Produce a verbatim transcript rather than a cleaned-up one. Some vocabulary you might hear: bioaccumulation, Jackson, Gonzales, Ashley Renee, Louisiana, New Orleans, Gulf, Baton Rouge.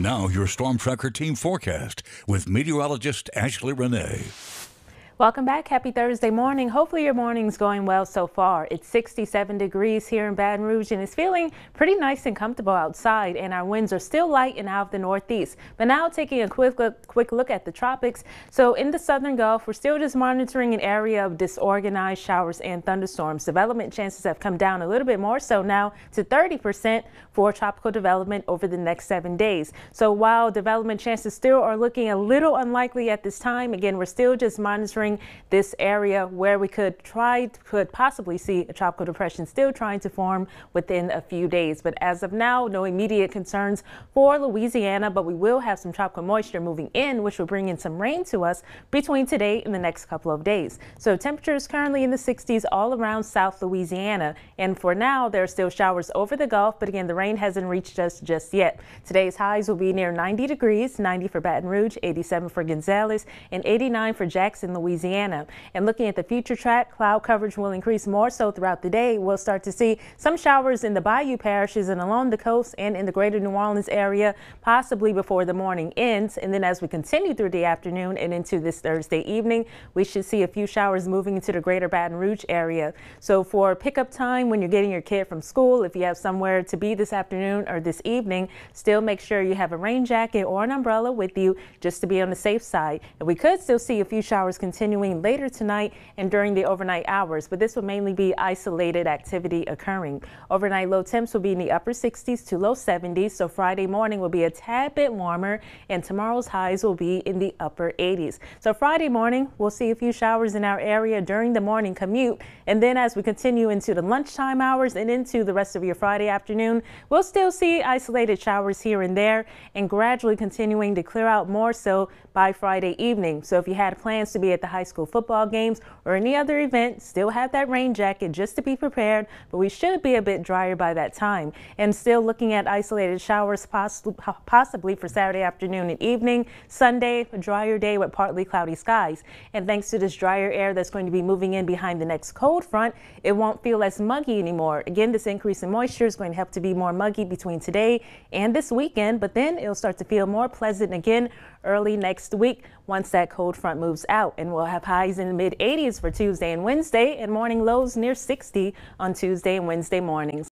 Now your Storm Tracker team forecast with meteorologist Ashley Renee. Welcome back. Happy Thursday morning. Hopefully your morning's going well so far. It's sixty-seven degrees here in Baton Rouge and it's feeling pretty nice and comfortable outside, and our winds are still light and out of the northeast. But now taking a quick look, quick look at the tropics. So in the southern Gulf, we're still just monitoring an area of disorganized showers and thunderstorms. Development chances have come down a little bit more, so now to thirty percent for tropical development over the next seven days. So while development chances still are looking a little unlikely at this time, again, we're still just monitoring this area where we could try could possibly see a tropical depression still trying to form within a few days. But as of now, no immediate concerns for Louisiana, but we will have some tropical moisture moving in, which will bring in some rain to us between today and the next couple of days. So temperatures currently in the sixties all around South Louisiana, and for now there are still showers over the Gulf, but again the rain hasn't reached us just yet. Today's highs will be near ninety degrees, ninety for Baton Rouge, eighty-seven for Gonzales, and eighty-nine for Jackson, Louisiana. Louisiana. And looking at the future track, cloud coverage will increase more so throughout the day. We'll start to see some showers in the bayou parishes and along the coast and in the greater New Orleans area, possibly before the morning ends. And then as we continue through the afternoon and into this Thursday evening, we should see a few showers moving into the greater Baton Rouge area. So for pickup time when you're getting your kid from school, if you have somewhere to be this afternoon or this evening, still make sure you have a rain jacket or an umbrella with you just to be on the safe side. And we could still see a few showers continue continuing later tonight and during the overnight hours, but this will mainly be isolated activity occurring. Overnight low temps will be in the upper sixties to low seventies, so Friday morning will be a tad bit warmer, and tomorrow's highs will be in the upper eighties. So Friday morning, we'll see a few showers in our area during the morning commute, and then as we continue into the lunchtime hours and into the rest of your Friday afternoon, we'll still see isolated showers here and there, and gradually continuing to clear out more so by Friday evening. So if you had plans to be at the high school football games or any other event, still have that rain jacket just to be prepared, but we should be a bit drier by that time. And still looking at isolated showers poss possibly for Saturday afternoon and evening. Sunday, a drier day with partly cloudy skies. And thanks to this drier air that's going to be moving in behind the next cold front, it won't feel as muggy anymore. Again, this increase in moisture is going to help to be more muggy between today and this weekend, but then it'll start to feel more pleasant again early next week once that cold front moves out. And we'll have highs in the mid eighties for Tuesday and Wednesday, and morning lows near sixty on Tuesday and Wednesday mornings.